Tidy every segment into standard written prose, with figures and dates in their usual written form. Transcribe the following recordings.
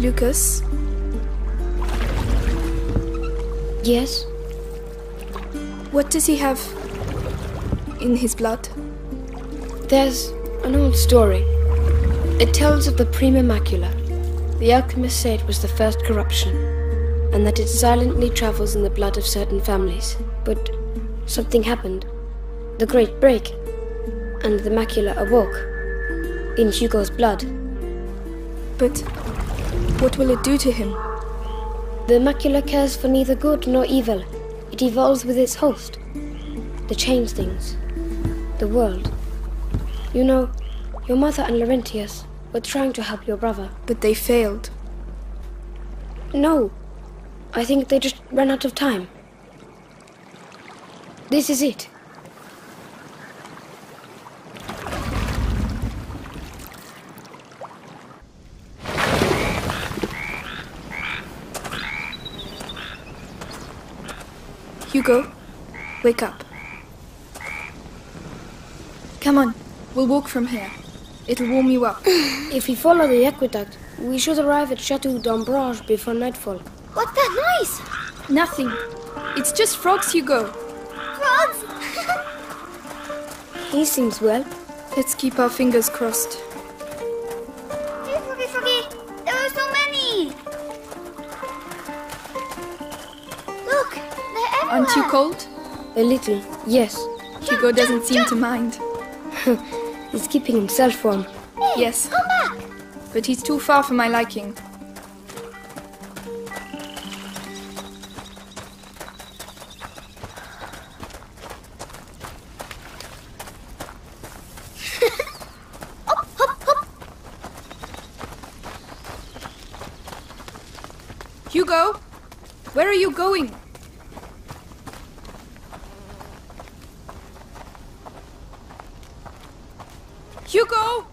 Lucas? Yes? What does he have in his blood? There's an old story. It tells of the prima macula. The alchemists say it was the first corruption, and that it silently travels in the blood of certain families. But something happened. The Great Break, and the macula awoke in Hugo's blood. But what will it do to him? The macula cares for neither good nor evil. It evolves with its host. The change things. The world. You know, your mother and Laurentius were trying to help your brother. But they failed. No. I think they just ran out of time. This is it. Hugo, wake up. Come on, we'll walk from here. It'll warm you up. If we follow the aqueduct, we should arrive at Chateau d'Ambranche before nightfall. What's that noise? Nothing. It's just frogs, Hugo. Frogs? He seems well. Let's keep our fingers crossed. Froggy, there are so many! Look, they're everywhere! Aren't you cold? A little, yes. Hugo doesn't seem to mind. He's keeping himself warm. Hey, yes. Come back! But he's too far for my liking. Hop, hop, hop. Hugo, where are you going? Hugo!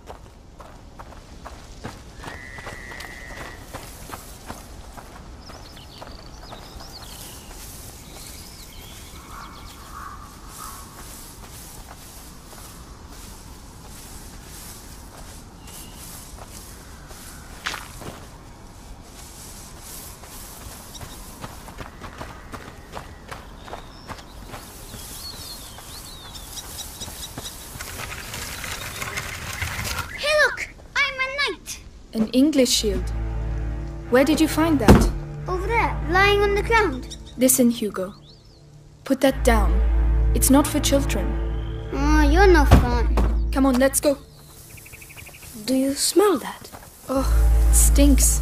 An English shield. Where did you find that? Over there, lying on the ground. Listen, Hugo. Put that down. It's not for children. Oh, you're no fun. Come on, let's go. Do you smell that? Oh, it stinks.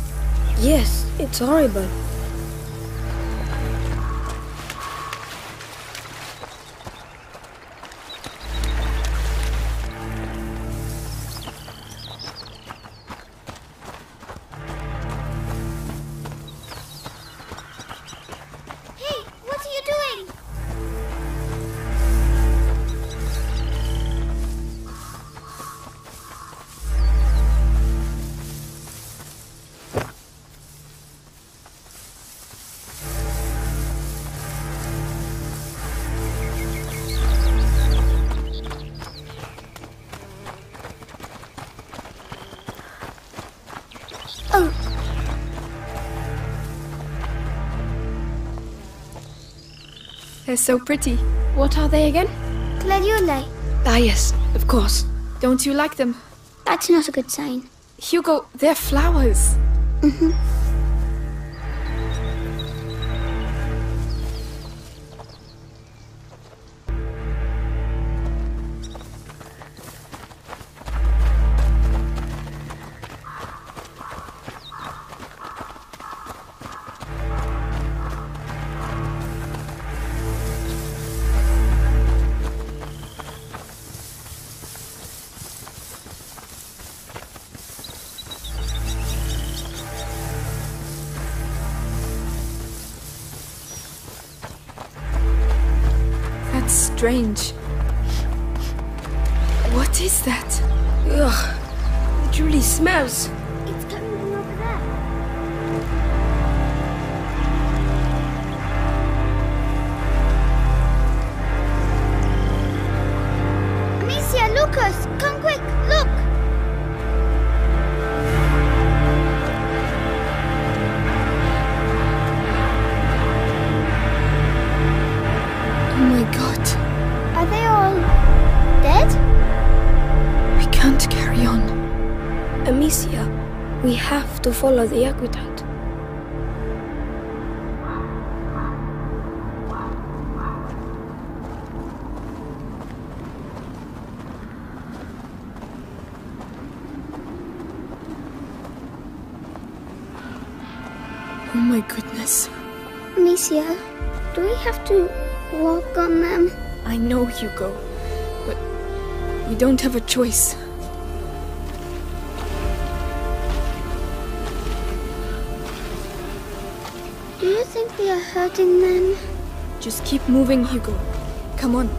Yes, it's horrible. They're so pretty. What are they again? Gladioli. Ah, yes, of course. Don't you like them? That's not a good sign. Hugo, they're flowers. Mm-hmm. Strange. What is that? Ugh, it really smells. It's coming from over there. Amicia, Lucas, come quick, look! to carry on. Amicia, we have to follow the aqueduct. Oh my goodness. Amicia, do we have to walk on them? I know, Hugo, but we don't have a choice. Do you think we are hurting them? Just keep moving, Hugo. Come on.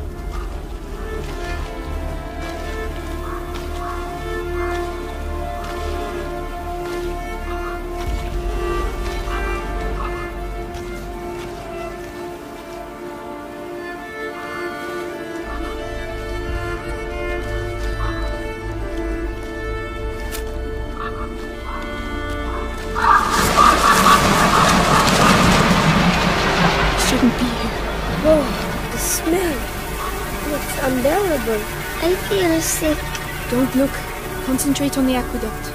I feel sick. Don't look. Concentrate on the aqueduct.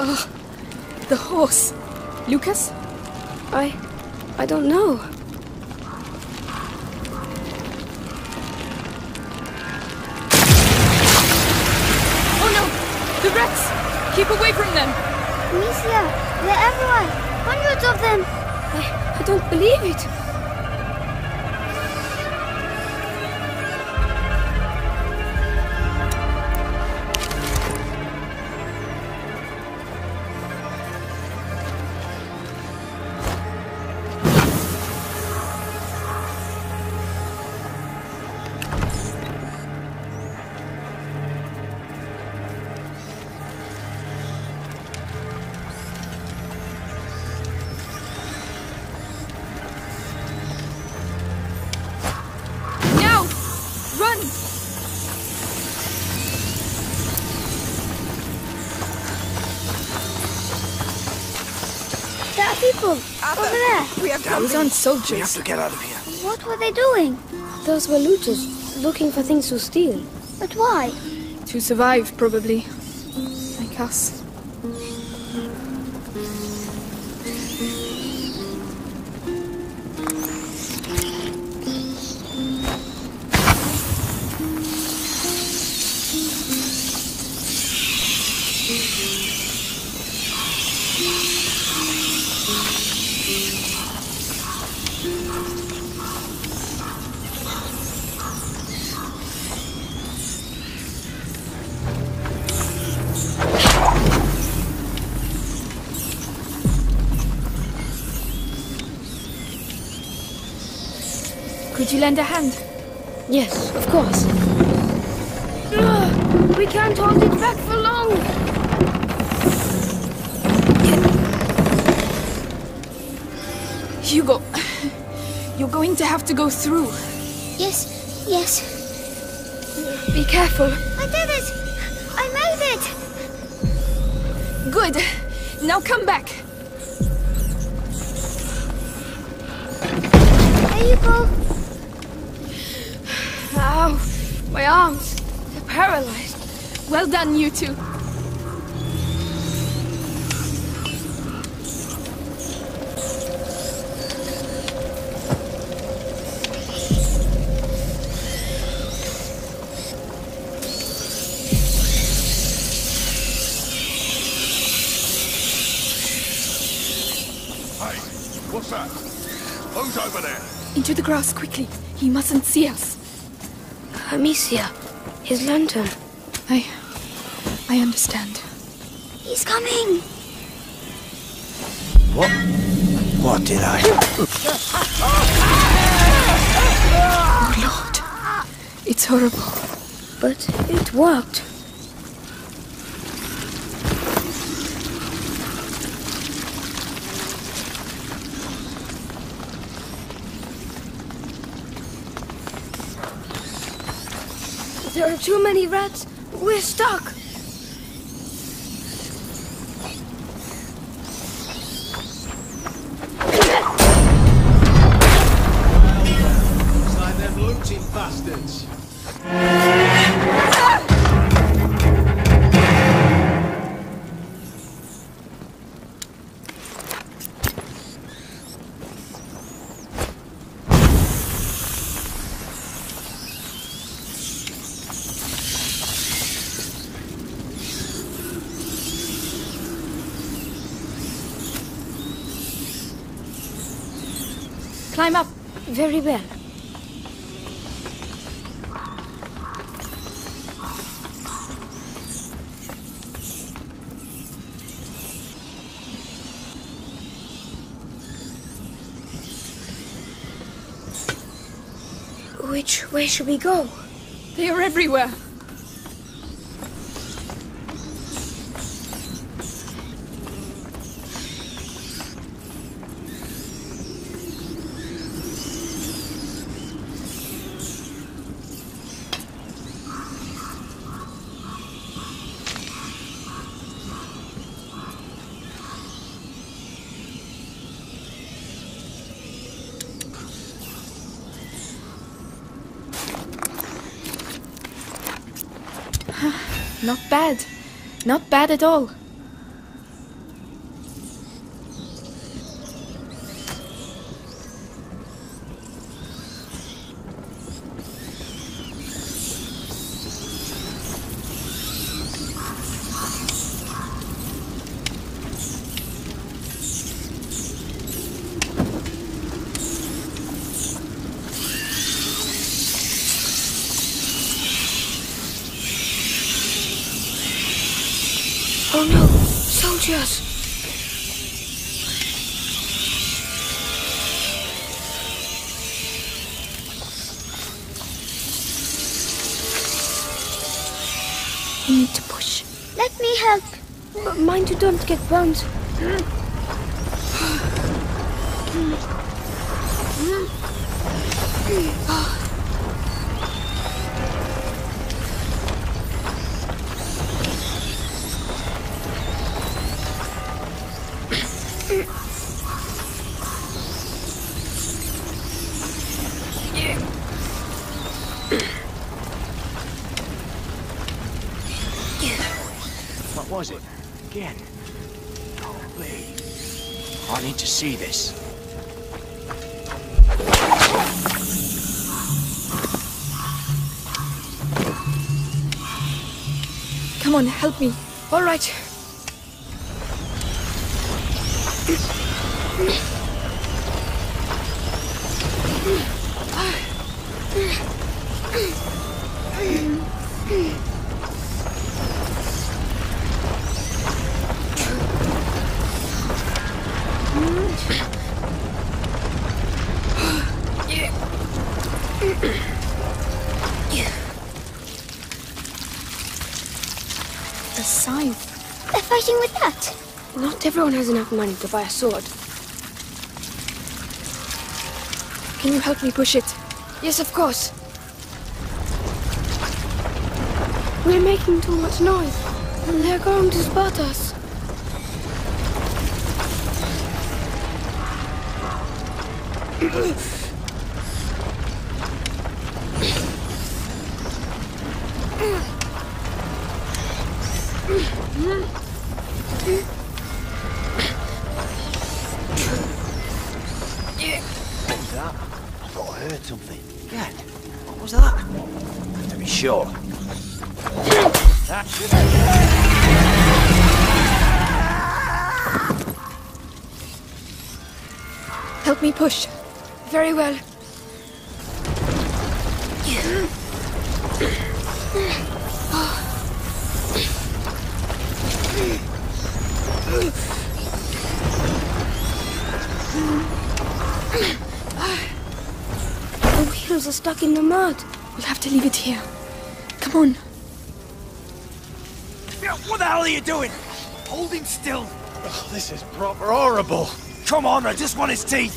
Oh, the horse. Lucas? I don't know. Oh no! The rats! Keep away from them! Amicia, they're everywhere! Hundreds of them! I don't believe it! People over there. We have to. Those aren't soldiers. We have to get out of here. What were they doing? Those were looters looking for things to steal. But why? To survive, probably. Like us. Could you lend a hand? Yes, of course. We can't hold it back for long. Hugo, you're going to have to go through. Yes. Be careful. I did it! I made it! Good. Now come back. There you go. Ow, my arms. They're paralyzed. Well done, you two. Hey, what's that? Who's over there? Into the grass, quickly. He mustn't see us. Amicia, his lantern. I understand. He's coming! What did I... Oh, Lord. It's horrible. But it worked. are too many rats. We're stuck. Climb up very well. Which way should we go? They are everywhere. Not bad. Not bad at all. Oh no, soldiers! We need to push. Let me help. But mind you don't get burned. What was it? Again? Holy. I need to see this. Come on, help me. All right. A scythe. They're fighting with that. Not everyone has enough money to buy a sword. Can you help me push it? Yes, of course. We're making too much noise, and they're going to spot us. Something. God, what was that? I have to be sure. Help me push. Very well. Are stuck in the mud. We'll have to leave it here. Come on. What the hell are you doing? Holding still. Oh, this is proper horrible. Come on, I just want his teeth.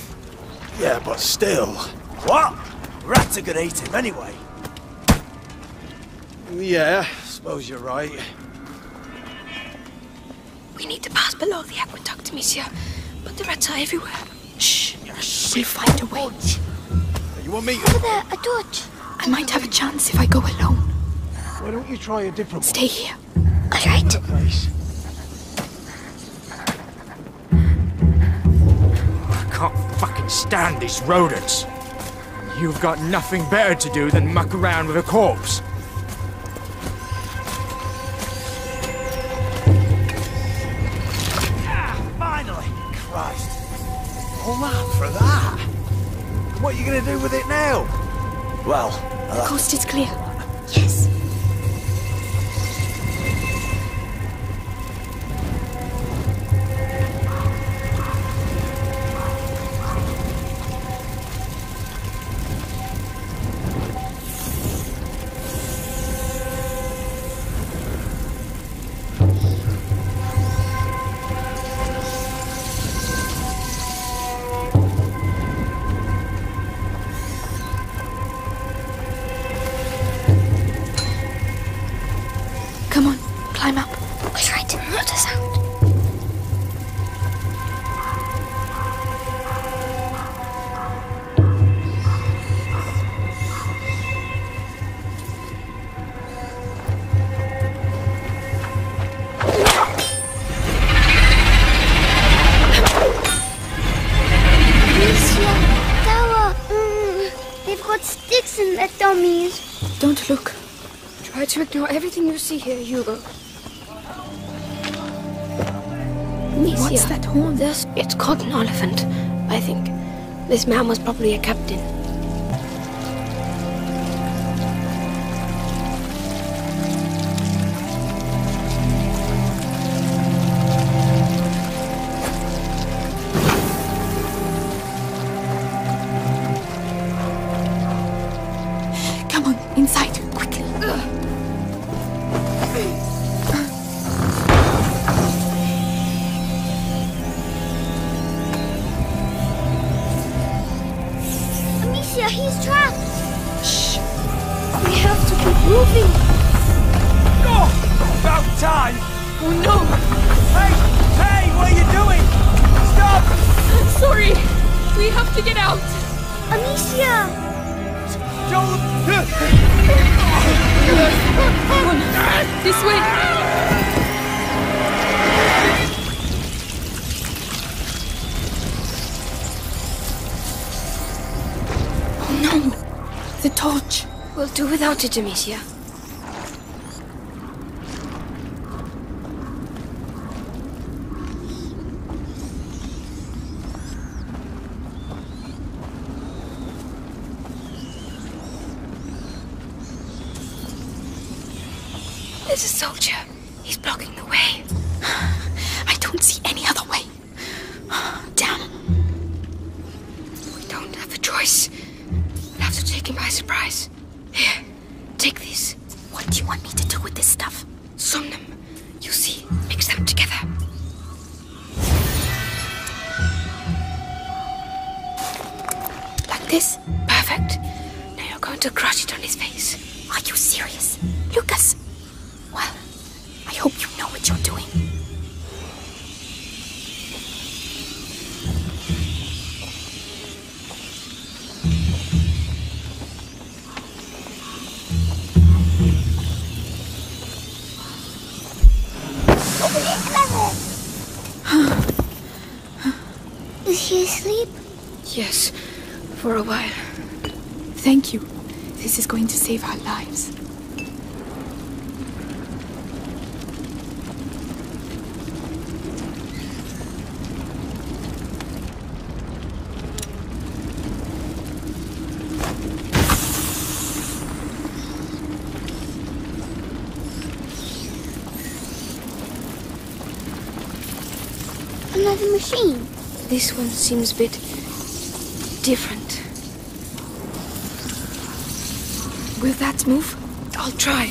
Yeah, but still. What? Rats are gonna eat him anyway. Yeah, I suppose you're right. We need to pass below the aqueduct, Amicia. But the rats are everywhere. Shh, we'll find a way. You want me? Over there, a torch. I might have a chance if I go alone. Why don't you try a different one? Stay here. All right. I can't fucking stand these rodents. You've got nothing better to do than muck around with a corpse. Ah, finally! Christ. All that for that? What are you going to do with it now? Well... the coast is clear. Yes. Don't look. Try to ignore everything you see here, Hugo. Amicia, what's that horn? It's called an elephant, I think. This man was probably a captain. Without it, Amicia. There's a soldier. He's blocking the way. I don't see any other way. Damn. We don't have a choice. We'll have to take him by surprise. Here, take this. What do you want me to do with this stuff? Sum them. You see, mix them together. Like this? Perfect. Now you're going to crush it on his face. Are you serious? Lucas! Well, I hope you know what you're doing. Yes, for a while. Thank you. This is going to save our lives. Another machine. This one seems a bit... different. Will that move? I'll try.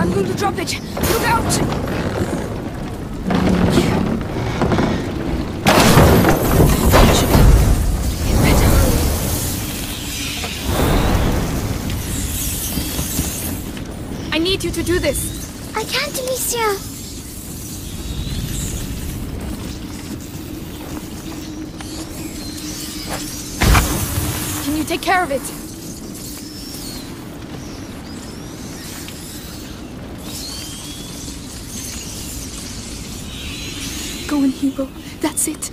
I'm going to drop it. Look out! It should be better. need you to do this. I can't, Amicia. Can you take care of it? Go in, Hugo. That's it.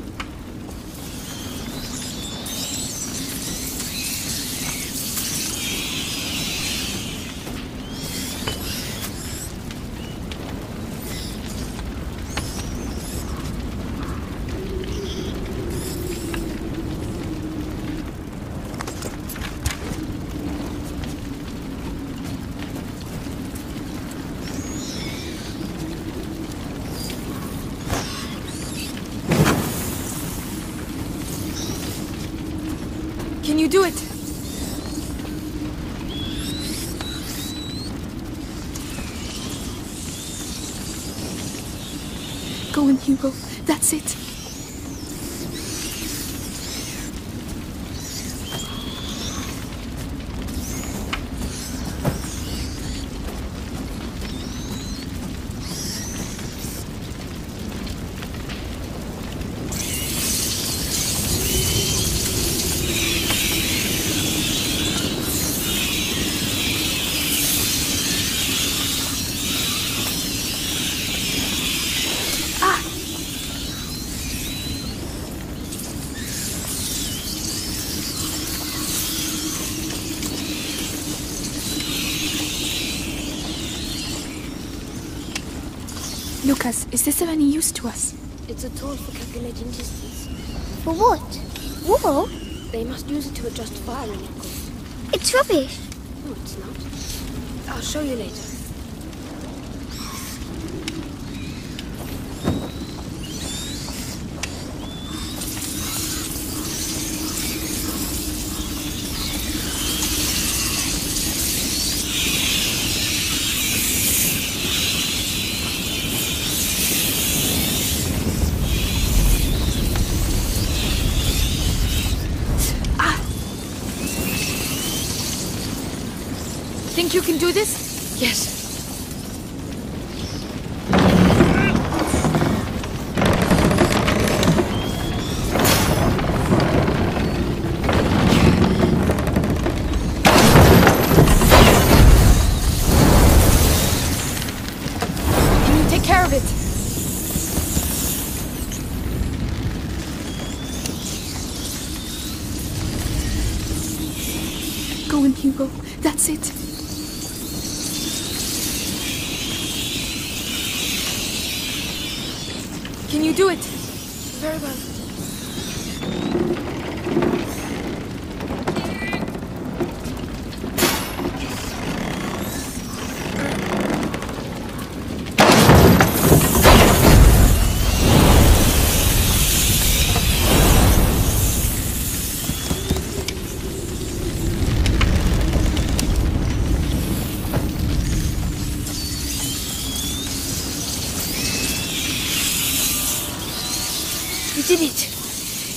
Do it! Go in, Hugo. That's it. Lucas, is this of any use to us? It's a tool for calculating distance. For what? War? They must use it to adjust firing angles. It's rubbish. No, it's not. I'll show you later. Think you can do this? Yes. Do it. Very well.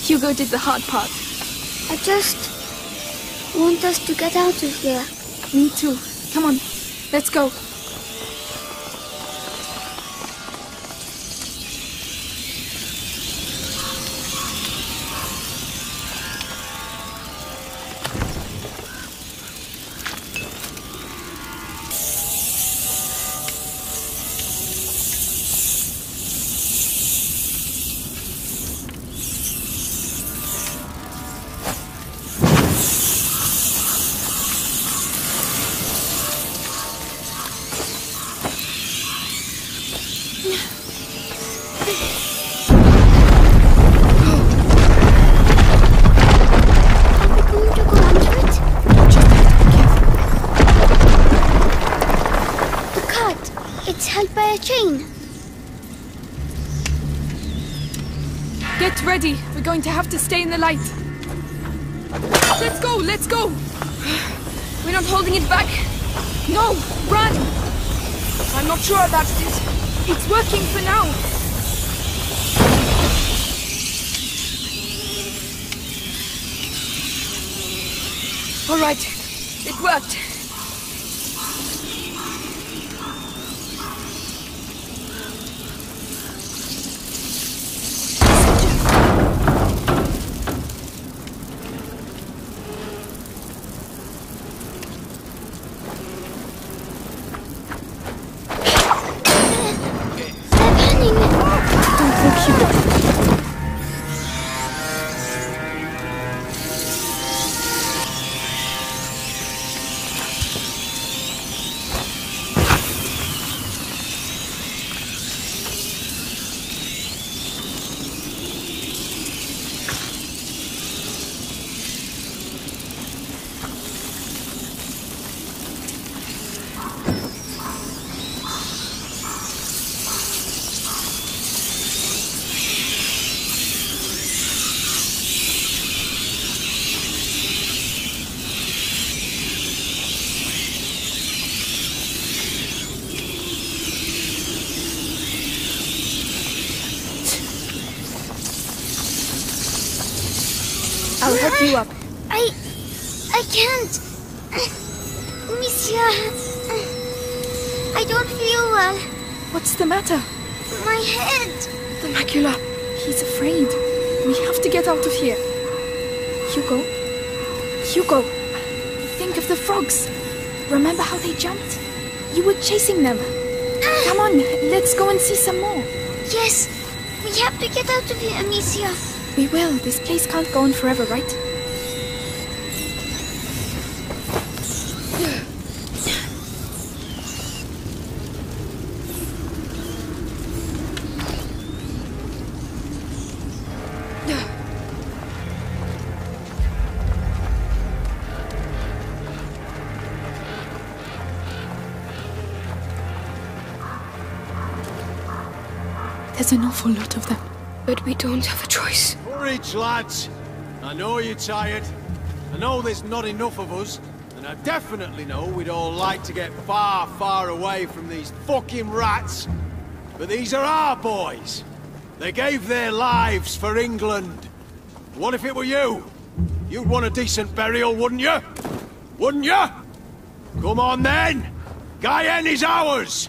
Hugo did the hard part. I just want us to get out of here. Me too. Come on, let's go. We're going to have to stay in the light. Let's go, let's go! We're not holding it back. No, run! I'm not sure about it. It's working for now. All right, it worked. pick you up. I can't. Monsieur, I don't feel well. What's the matter? My head. The macula. He's afraid. We have to get out of here. Hugo? Hugo, think of the frogs. Remember how they jumped? You were chasing them. Come on, let's go and see some more. Yes, we have to get out of here, Amicia. We will. This place can't go on forever, right? There's an awful lot of them, but we don't have a choice. Courage, lads. I know you're tired. I know there's not enough of us, and I definitely know we'd all like to get far, far away from these fucking rats. But these are our boys. They gave their lives for England. What if it were you? You'd want a decent burial, wouldn't you? Wouldn't you? Come on then! Guyenne is ours!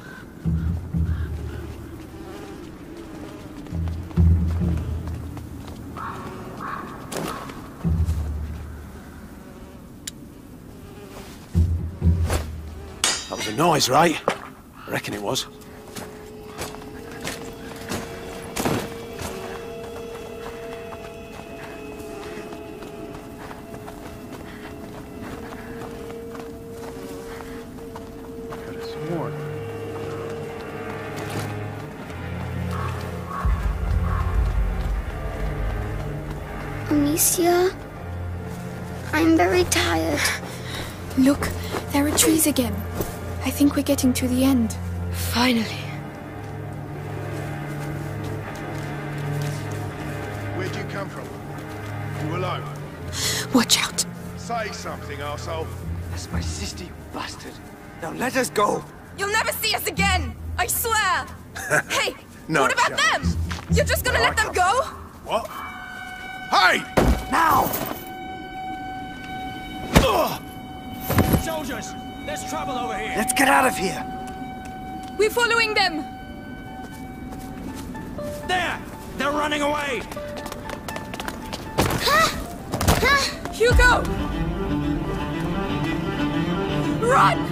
Noise, right? I reckon it was. Amicia, I'm very tired. Look, there are trees again. I think we're getting to the end. Finally. Where'd you come from? You alone? Watch out. Say something, arsehole. That's my sister, you bastard. Now let us go. You'll never see us again. I swear. Hey, no what about chance. Them? You're just gonna let them go? What? Hey! Now! Ugh! Soldiers! There's trouble over here! Let's get out of here! We're following them! There! They're running away! Hugo! Run!